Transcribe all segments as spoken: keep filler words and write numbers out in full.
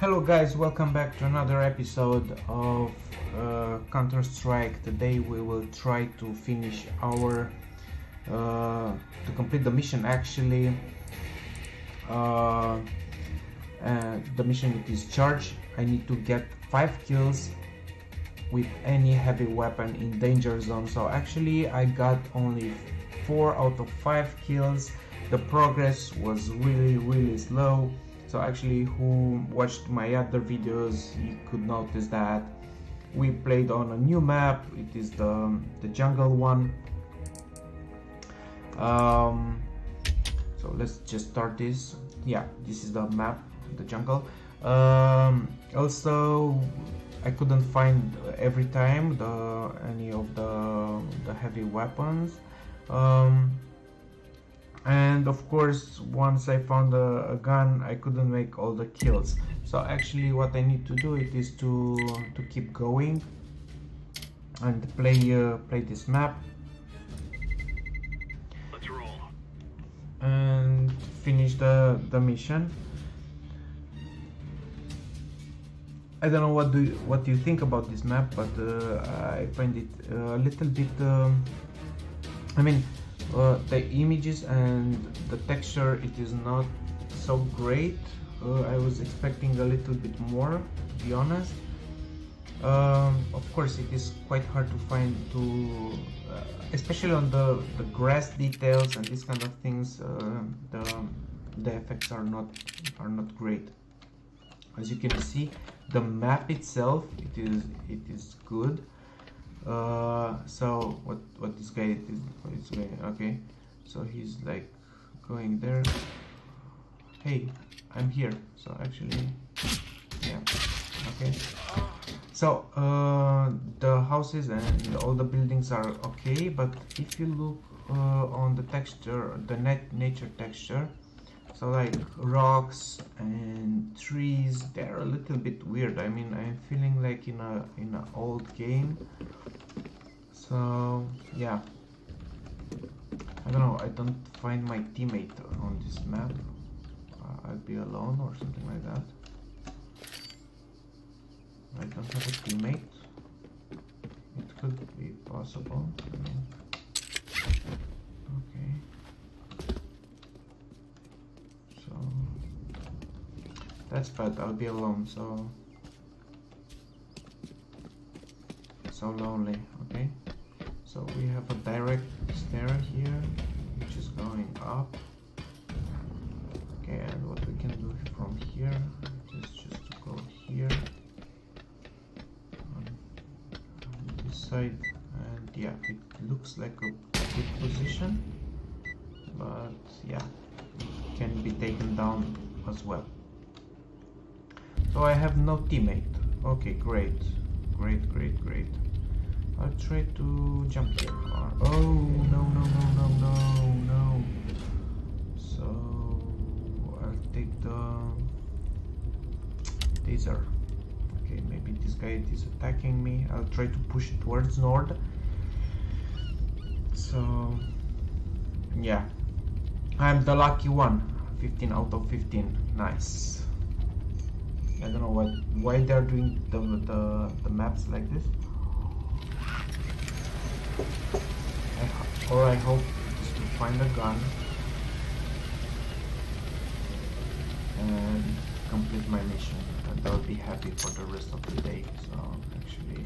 Hello guys, welcome back to another episode of uh, Counter-Strike. Today we will try to finish our uh, to complete the mission actually uh, uh, the mission is charge. I need to get five kills with any heavy weapon in danger zone. So actually I got only four out of five kills. The progress was really really slow. So actually, who watched my other videos, you could notice that we played on a new map. It is the, the jungle one. Um, so let's just start this. Yeah, this is the map, the jungle. Um, also, I couldn't find every time the any of the, the heavy weapons. Um, And of course, once I found a, a gun, I couldn't make all the kills. So actually, what I need to do it is to to keep going and play uh, play this map. Let's roll and finish the the mission. I don't know what do you, what you think about this map, but uh, I find it a little bit. Um, I mean. Uh, the images and the texture, it is not so great. uh, I was expecting a little bit more, to be honest. Um, of course it is quite hard to find to uh, especially on the, the grass details and these kind of things. uh, the, the effects are not are not great. As you can see, the map itself, it is it is good. Uh, so what what this guy is, what is going, okay, so he's like going there. Hey, I'm here. So actually, yeah, okay, so uh, the houses and all the buildings are okay, but if you look uh, on the texture, the net nature texture, so like rocks and trees, they're a little bit weird. I mean, I'm feeling like in a in an old game. So yeah, I don't know. I don't find my teammate on this map. Uh, I'll be alone or something like that. I don't have a teammate. It could be possible. Okay. That's bad, I'll be alone, so... So lonely, okay? So we have a direct stair here, which is going up. Okay, and what we can do from here is just to go here. On this side, and yeah, it looks like a good position. But yeah, it can be taken down as well. So I have no teammate. Okay, great, great, great, great. I'll try to jump here. Oh no no no no no no! So I'll take the taser. Okay, maybe this guy is attacking me. I'll try to push it towards north. So yeah, I'm the lucky one. fifteen out of fifteen. Nice. I don't know what, why they're doing the, the, the maps like this. I, or I hope just to find a gun and complete my mission, and I'll be happy for the rest of the day. So actually,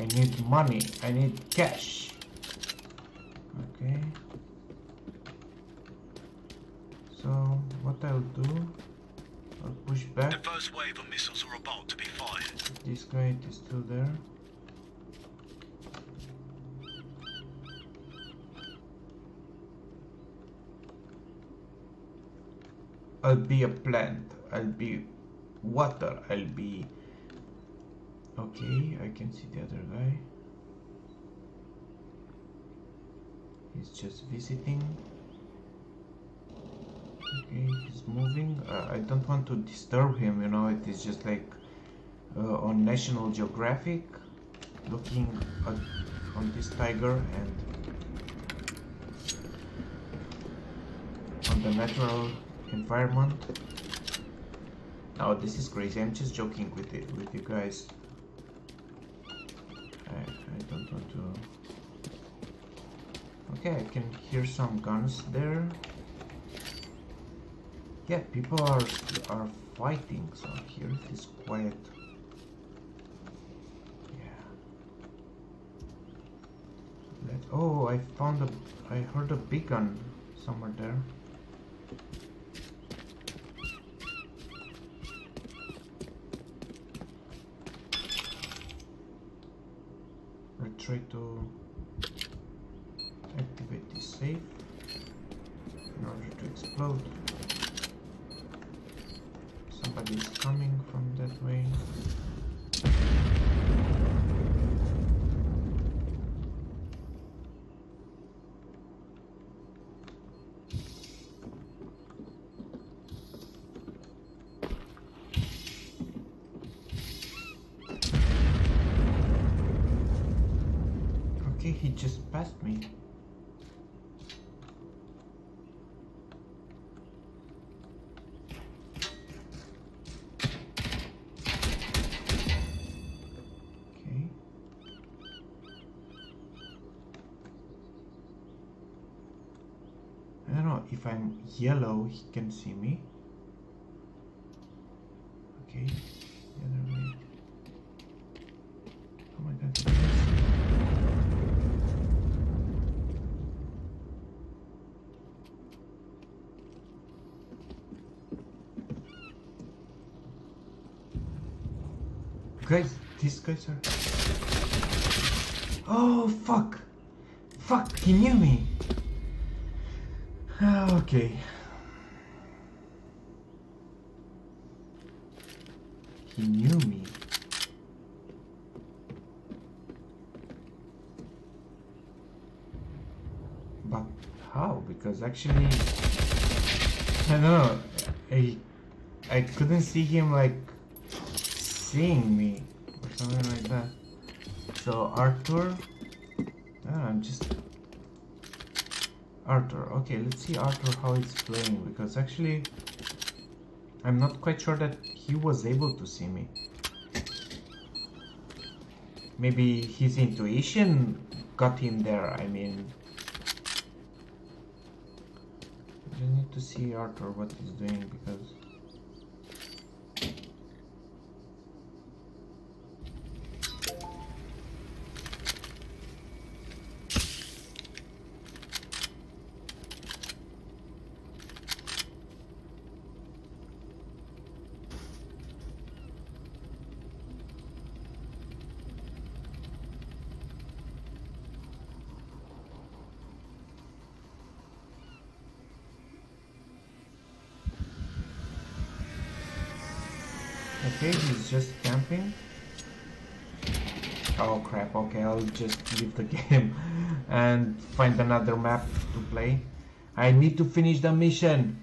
I need money, I need cash. Okay. So what I'll do, I'll push back. The first wave of missiles are about to be fired. This guy is still there. I'll be a plant, I'll be water, I'll be... Okay, I can see the other guy. He's just visiting. Okay, he's moving. Uh, I don't want to disturb him, you know, it is just like uh, on National Geographic, looking at, on this tiger and on the natural environment. Now this is crazy. I'm just joking with it, with you guys. I, I don't want to. Okay, I can hear some guns there. Yeah, people are are fighting, so here it is quiet. Yeah. Let, oh, I found a. I heard a beacon somewhere there. Try to activate this safe in order to explode. Somebody is coming from that way. He just passed me. Okay. I don't know if I'm yellow, he can see me. Okay. The other way. Oh my god. Guys, these guys are... Oh, fuck! Fuck, he knew me! Okay. He knew me. But how? Because actually... I don't know. I, I couldn't see him like... seeing me or something like that. So Arthur, oh, I'm just Arthur. Okay, let's see Arthur how he's playing, because actually I'm not quite sure that he was able to see me. Maybe his intuition got him there. I mean, I just need to see Arthur what he's doing, because okay, he's just camping. Oh crap, okay, I'll just leave the game and find another map to play. I need to finish the mission.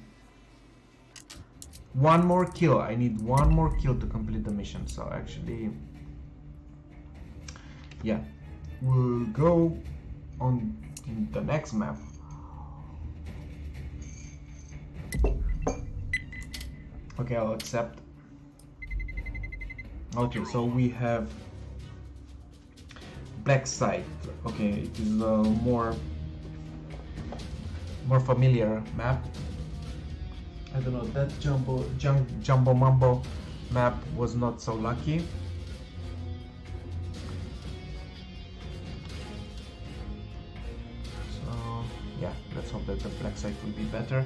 One more kill. I need one more kill to complete the mission. So actually, yeah, we'll go on the next map. Okay, I'll accept. Okay, so we have black site. Okay, it is a more more familiar map. I don't know, that jumbo jum, jumbo mumbo map was not so lucky. So yeah, let's hope that the black site will be better.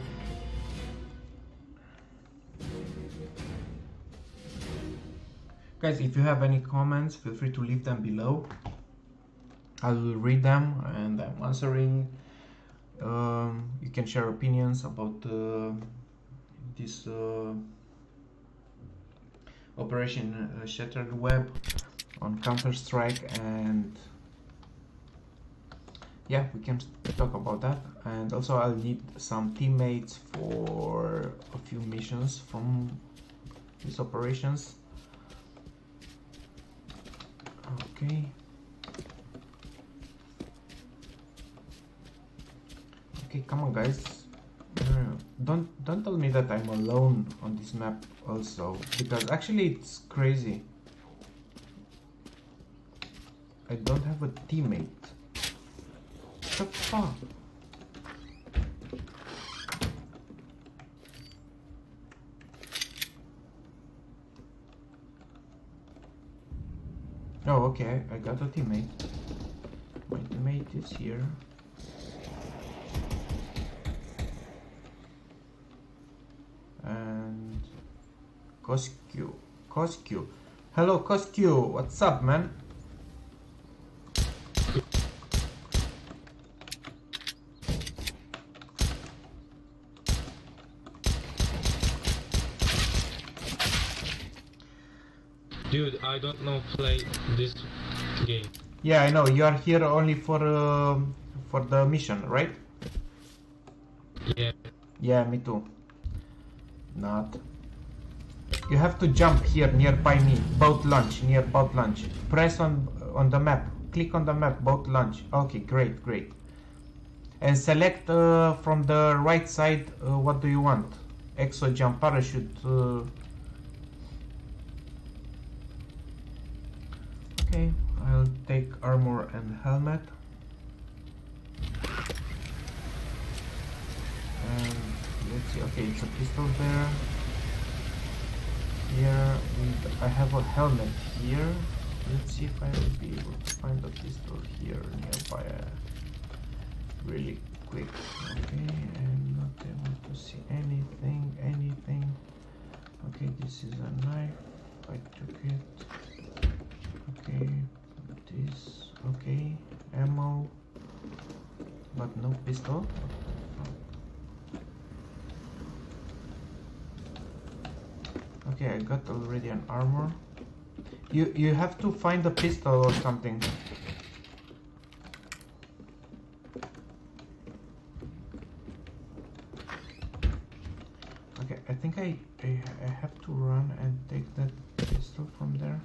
Guys, if you have any comments, feel free to leave them below. I will read them and I'm answering. Um, you can share opinions about uh, this uh, Operation uh, Shattered Web on Counter-Strike, and yeah, we can talk about that. And also I'll need some teammates for a few missions from these operations. Okay, okay, come on guys, don't don't tell me that I'm alone on this map also, because actually it's crazy. I don't have a teammate. The fuck? Oh, okay, I got a teammate. My teammate is here. And COSQ. COSQ. Hello COSQ, what's up, man? Dude, I don't know play this game. Yeah, I know. You are here only for uh, for the mission, right? Yeah. Yeah, me too. Not. You have to jump here nearby me. Boat launch near boat launch. Press on on the map. Click on the map. Boat launch. Okay, great, great. And select uh, from the right side. Uh, what do you want? Exo jump, parachute. Uh, Okay, I'll take armor and helmet. And let's see, okay, it's a pistol there. Here, and I have a helmet here. Let's see if I will be able to find a pistol here nearby really quick. Okay, I'm not able to see anything, anything. Okay, this is a knife. I took it. Okay, this, okay, ammo, but no pistol. Okay, I got already an armor. You you have to find a pistol or something. Okay, I think I, I, I have to run and take that pistol from there.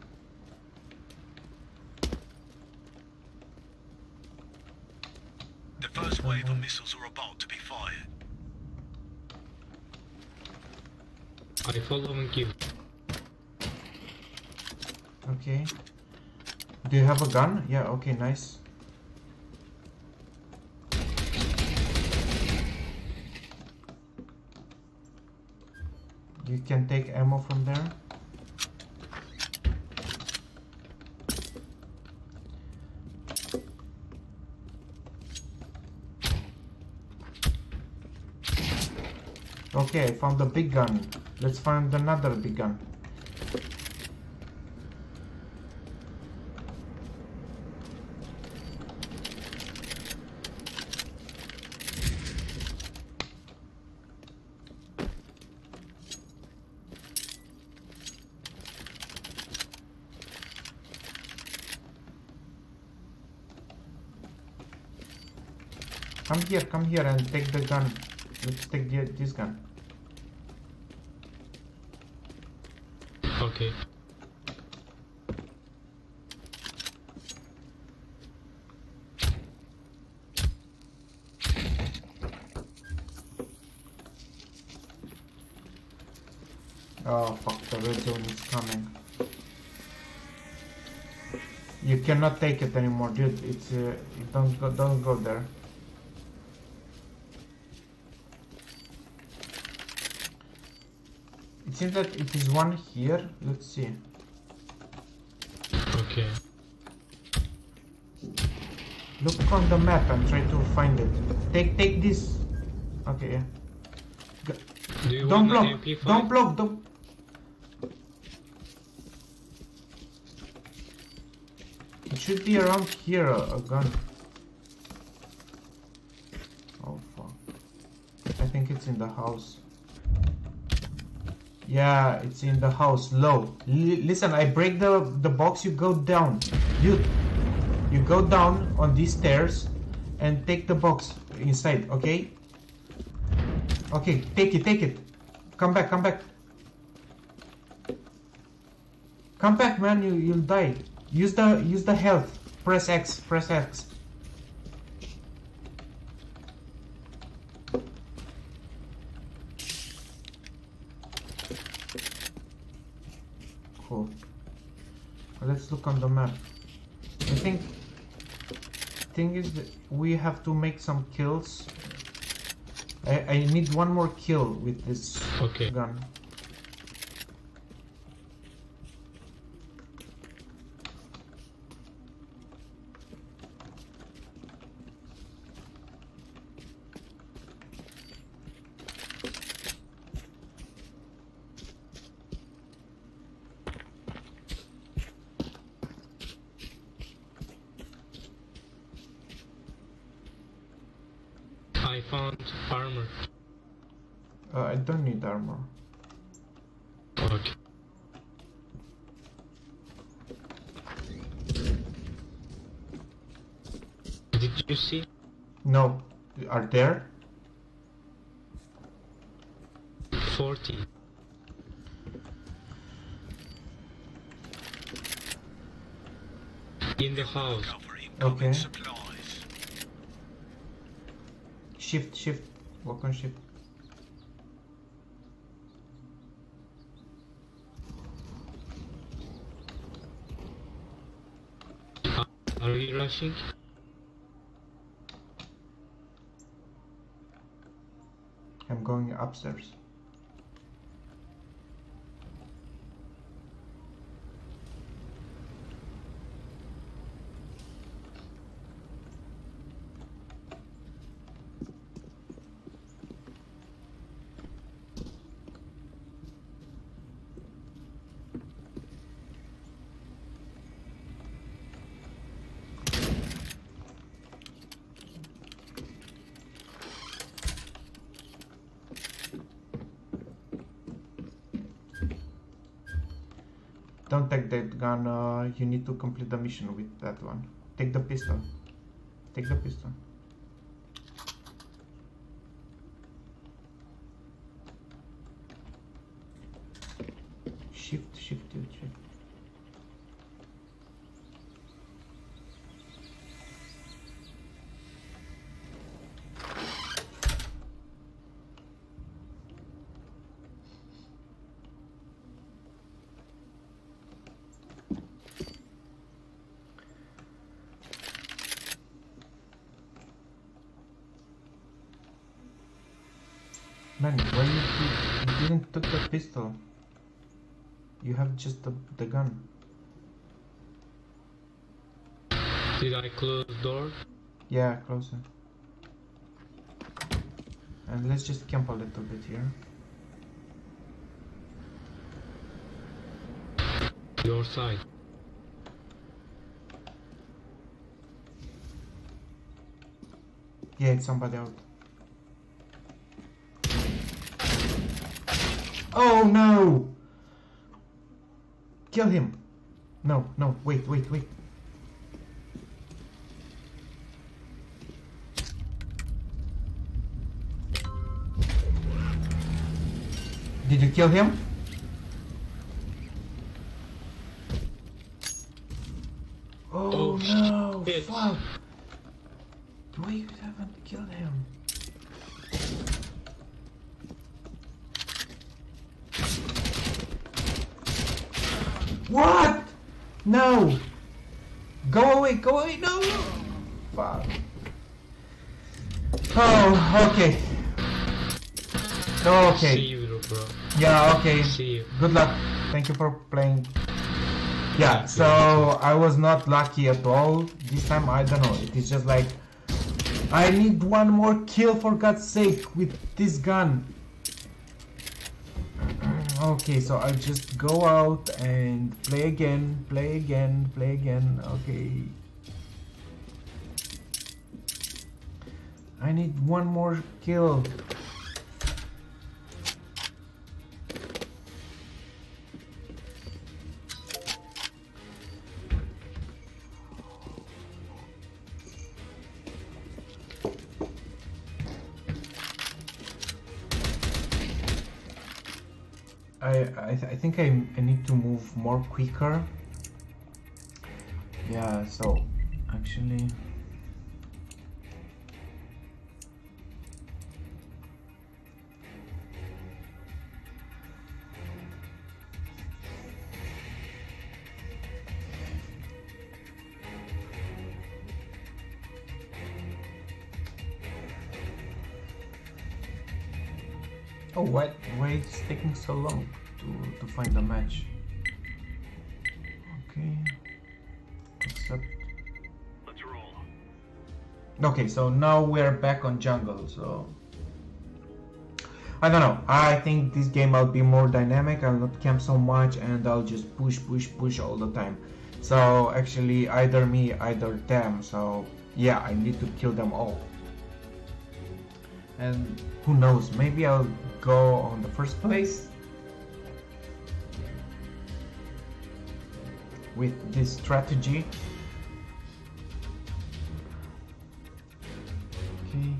First wave of missiles are about to be fired. I follow and you. Okay. Do you have a gun? Yeah, okay, nice. You can take ammo from there. Okay, I found the big gun. Let's find another big gun. Come here, come here and take the gun. Let's take the, this gun. Okay. Oh fuck, the red zone is coming. You cannot take it anymore, dude. It's uh, it don't go, don't go there. It seems that it is one here. Let's see. Okay. Look on the map and try to find it. Take, take this. Okay. Yeah. Do you don't block. Don't block. Don't. It should be around here. A, a gun. Oh fuck! I think it's in the house. Yeah, it's in the house. Low. L listen, I break the the box. You go down. You you go down on these stairs and take the box inside. Okay. Okay. Take it. Take it. Come back. Come back. Come back, man. You you'll die. Use the use the health. Press X. Press X. Cool. Let's look on the map. I think thing is that we have to make some kills. I, I need one more kill with this okay. gun. I found armor. Uh, I don't need armor. Okay. Did you see? No. Are there? forty. In the house. Okay. Shift, shift, walk on shift. Are we rushing? I'm going upstairs. Don't take that gun, uh, you need to complete the mission with that one. Take the pistol. Take the pistol. Shift, shift, shift, shift. Man, why you, you didn't took the pistol? You have just the, the gun. Did I close the door? Yeah, close it. And let's just camp a little bit here. Your side. Yeah, it's somebody out. Oh no! Kill him! No, no, wait, wait, wait. Did you kill him? Oh, oh no! Shit. Fuck! Why you haven't killed him? What? No! Go away, go away, no! Fuck. Oh, okay. Okay. See you, bro. Yeah, okay. See you. Good luck. Thank you for playing. Yeah, so I was not lucky at all. This time, I don't know. It is just like, I need one more kill for God's sake with this gun. Okay, so I'll just go out and play again, play again, play again, okay. I need one more kill. I I, th I think I, I need to move more quicker. Yeah, so actually oh, why, why it's taking so long to, to find a match? Okay. Except... Let's roll. Okay, so now we're back on jungle, so... I don't know. I think this game I'll be more dynamic, I'll not camp so much, and I'll just push, push, push all the time. So, actually, either me, either them, so... Yeah, I need to kill them all. And who knows, maybe I'll go on the first place with this strategy. Okay.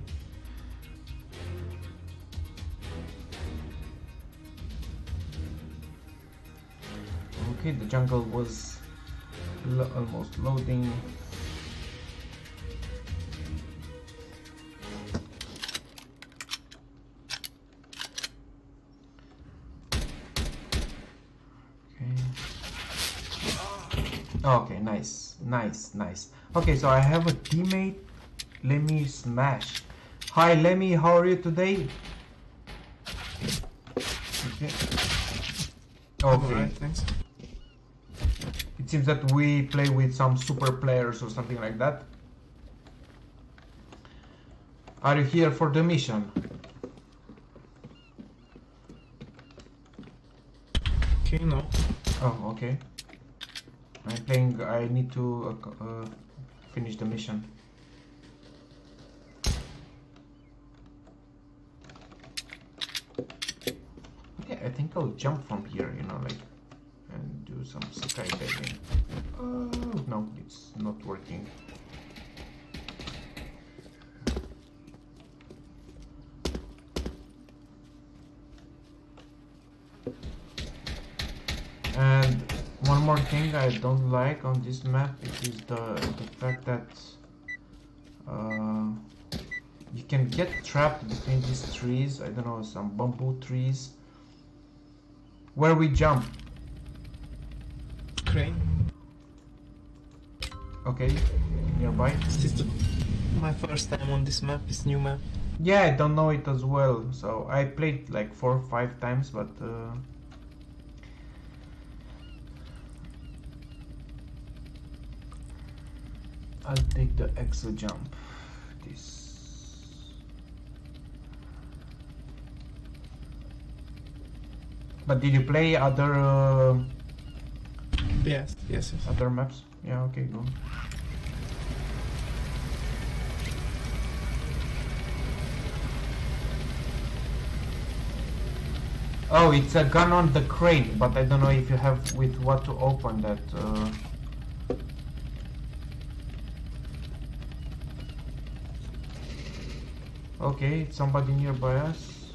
Okay, the jungle was lo- almost loading. Okay, nice, nice, nice. Okay, so I have a teammate, Lemmy Smash. Hi Lemmy, how are you today? Okay. Okay. Right, thanks. It seems that we play with some super players or something like that. Are you here for the mission? Okay, no. Oh, okay. I think I need to uh, uh, finish the mission. Okay, I think I'll jump from here, you know, like, and do some skydiving. Oh, no, it's not working. And one more thing I don't like on this map, it is the, the fact that uh, you can get trapped between these trees, I don't know, some bamboo trees. Where we jump? Crane. Okay, nearby. This is the, my first time on this map, it's new map. Yeah, I don't know it as well, so I played like four or five times, but... Uh, I'll take the exo jump. This. But did you play other? Uh, yes, yes, yes. Other maps? Yeah. Okay, go. Oh, it's a gun on the crane, but I don't know if you have with what to open that. Uh, Okay, it's somebody nearby us.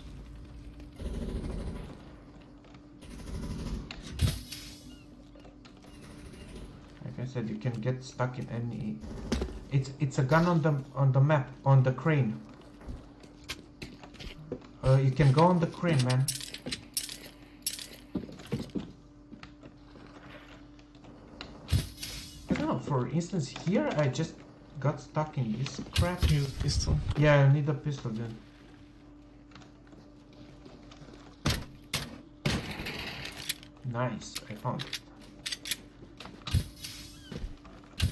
Like I said, you can get stuck in any. It's it's a gun on the on the map on the crane. Uh, you can go on the crane, man. I don't know. For instance, here I just. Got stuck in this crap. Need a pistol. Yeah, I need a pistol then. Nice, I found it.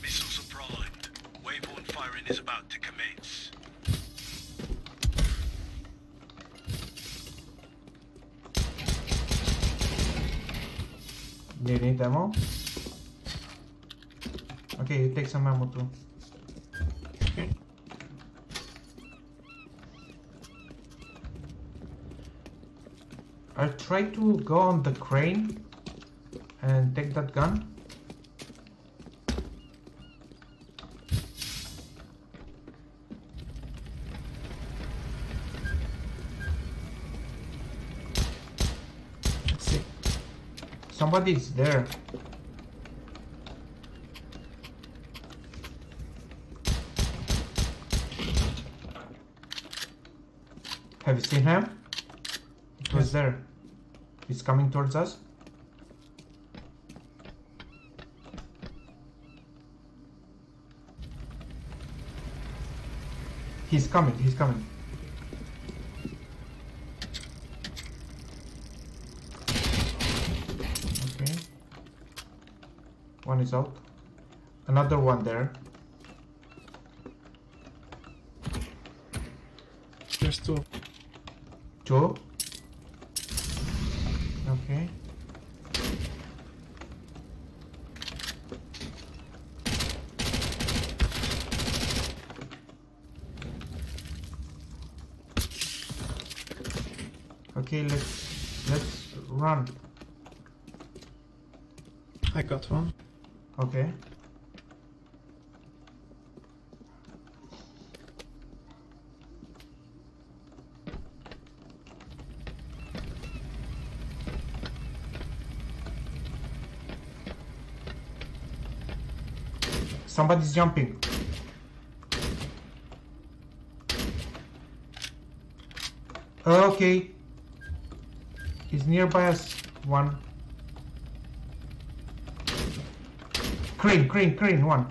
Missiles are primed. Waveborne firing is about to commence. Do you need ammo? Okay, you take some ammo too. I'll try to go on the crane and take that gun. Let's see. Somebody's there. Have you seen him? It was there. He's coming towards us. He's coming, he's coming. Okay. One is out. Another one there. There's two. Two? Okay. Okay, let's let's run. I got one. Okay. Somebody's jumping. Okay. He's nearby us. One. Green, green, green, one.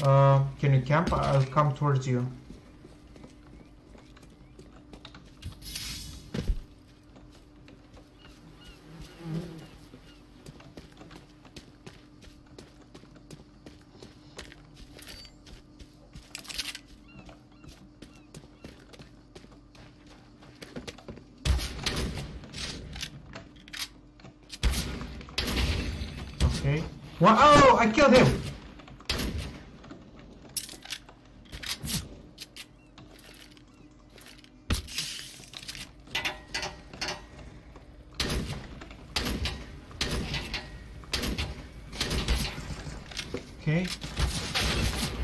Uh, can you camp? I'll come towards you. Okay. Wow! Oh, I killed him! Okay.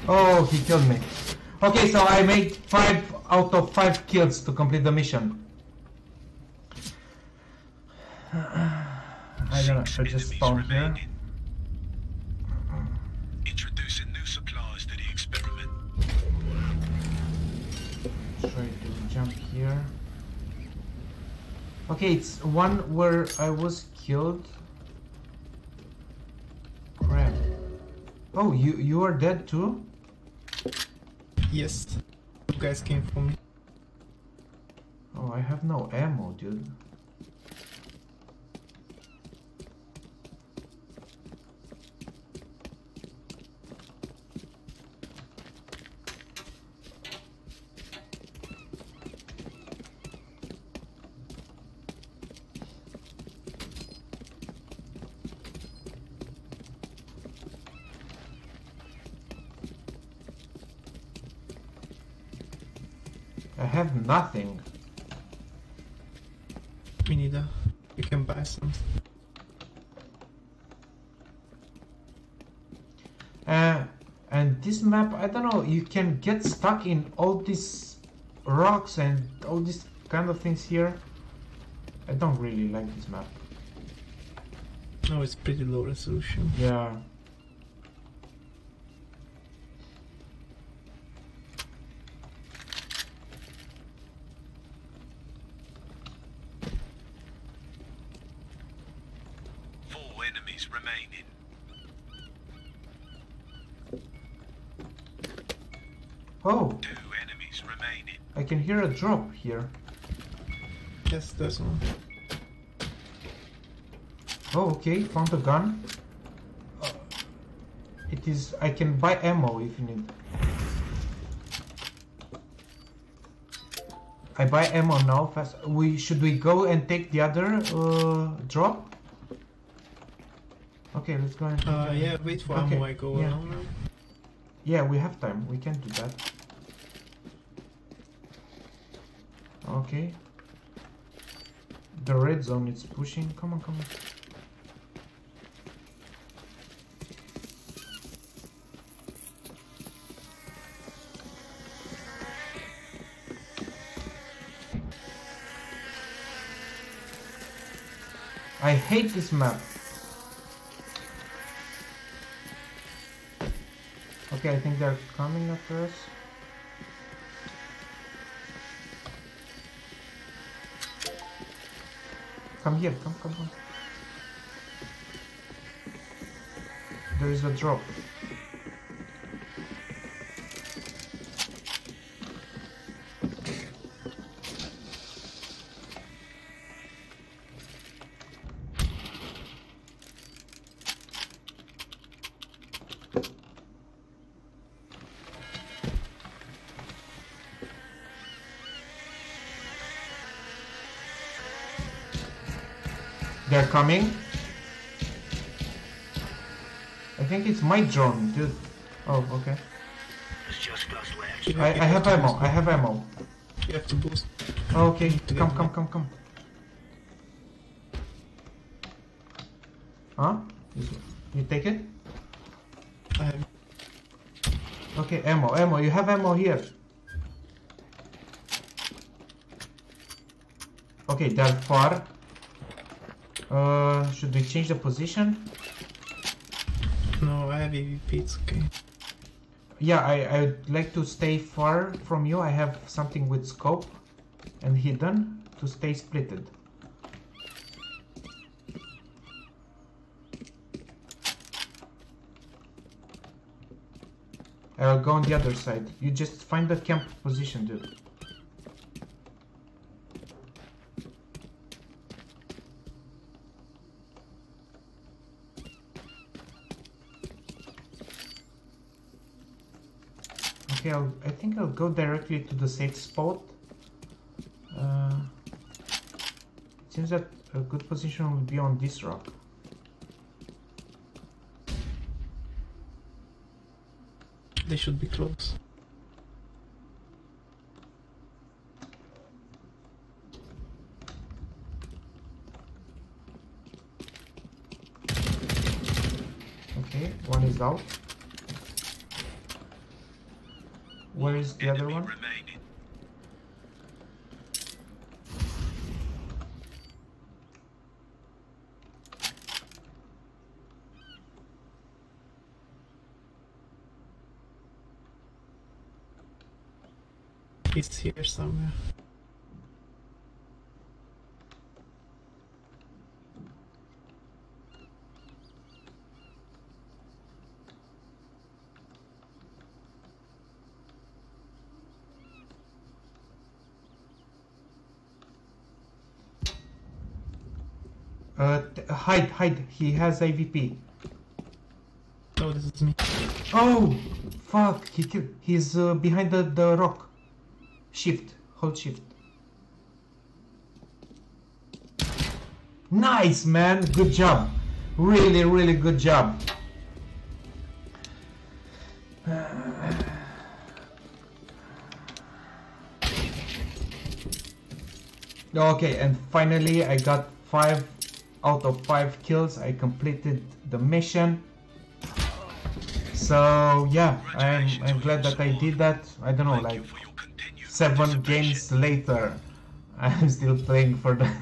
Oh, he killed me. Okay, so I made five out of five kills to complete the mission. I don't know, so just spawn here. Introducing new supplies to the experiment. Try to jump here. Okay, it's one where I was killed. Oh, you you are dead too? Yes. You guys came for me. Oh, I have no ammo, dude. I have nothing. Me neither. You can buy some. Uh, and this map, I don't know, you can get stuck in all these rocks and all these kind of things here. I don't really like this map. No, it's pretty low resolution. Yeah. Remaining. Oh, two enemies remaining. I can hear a drop here. Yes, there's one. Oh, okay, found a gun. It it is. I can buy ammo if you need. I buy ammo now. Fast. We should we go and take the other uh, drop? Okay, let's go and. Take uh, yeah, wait for okay. ammo. I go yeah. around now. Yeah, we have time. We can do that. Okay. The red zone is pushing. Come on, come on. I hate this map. Okay, I think they're coming after us. Come here, come, come, come. There is a drop. They're coming. I think it's my drone, dude. Oh, okay. It's just us left. I, I have ammo. I have ammo. You have to boost. Oh, okay, come, come, come, come. Huh? You take it? I have. Okay, ammo, ammo. You have ammo here. Okay, they're far. Uh, should we change the position? No, I have E V P, it's okay. Yeah, I, I would like to stay far from you. I have something with scope and hidden to stay splitted. I'll go on the other side. You just find the camp position, dude. Okay, I'll, I think I'll go directly to the safe spot. Uh, it seems that a good position will be on this rock. They should be close. Okay, one is out. Where is the other one? Remaining. It's here somewhere. Uh, hide, hide. He has A V P. Oh, this is me. Oh, fuck! He killed. He's uh, behind the, the rock. Shift. Hold shift. Nice, man. Good job. Really, really good job. Okay, and finally, I got five. Out of five kills, I completed the mission. So yeah, I'm, I'm glad that I did that. I don't know, like seven games later, I'm still playing for the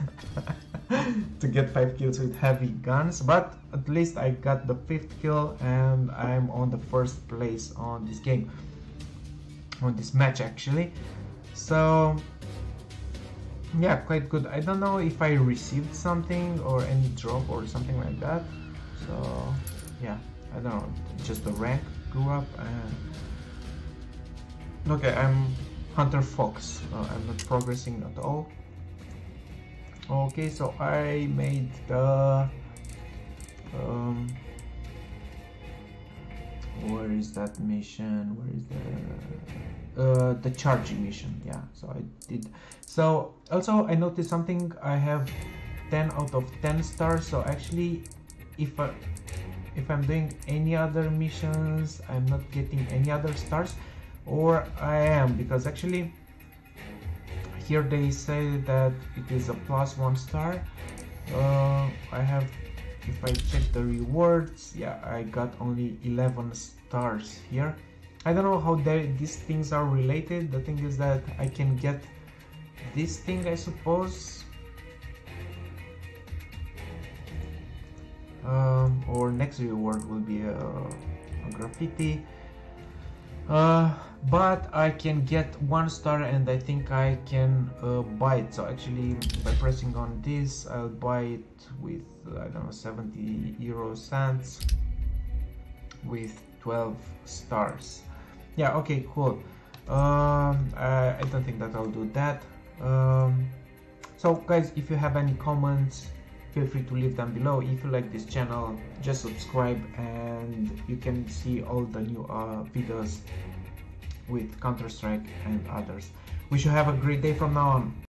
to get five kills with heavy guns. But at least I got the fifth kill, and I'm on the first place on this game, on this match actually. So. Yeah, quite good. I don't know if I received something or any drop or something like that. So, yeah, I don't know. Just the rank grew up. And... Okay, I'm Hunter Fox. Uh, I'm not progressing at all. Okay, so I made the... Um, is that mission? Where is the uh, the charging mission? Yeah, so I did. So also I noticed something. I have ten out of ten stars. So actually, if I, if I'm doing any other missions, I'm not getting any other stars, or I am, because actually here they say that it is a plus one star. Uh, I have. If I check the rewards, yeah, I got only eleven stars here. I don't know how they, these things are related. The thing is that I can get this thing, I suppose, um, or next reward will be a, a graffiti, uh, but I can get one star and I think I can uh, buy it. So actually by pressing on this I'll buy it with I don't know seventy euro cents with twelve stars. Yeah, okay, cool. um, I, I don't think that I'll do that. Um, so guys, if you have any comments, feel free to leave them below. If you like this channel, just subscribe and you can see all the new uh, videos with Counter-Strike and others. Wish you have a great day from now on.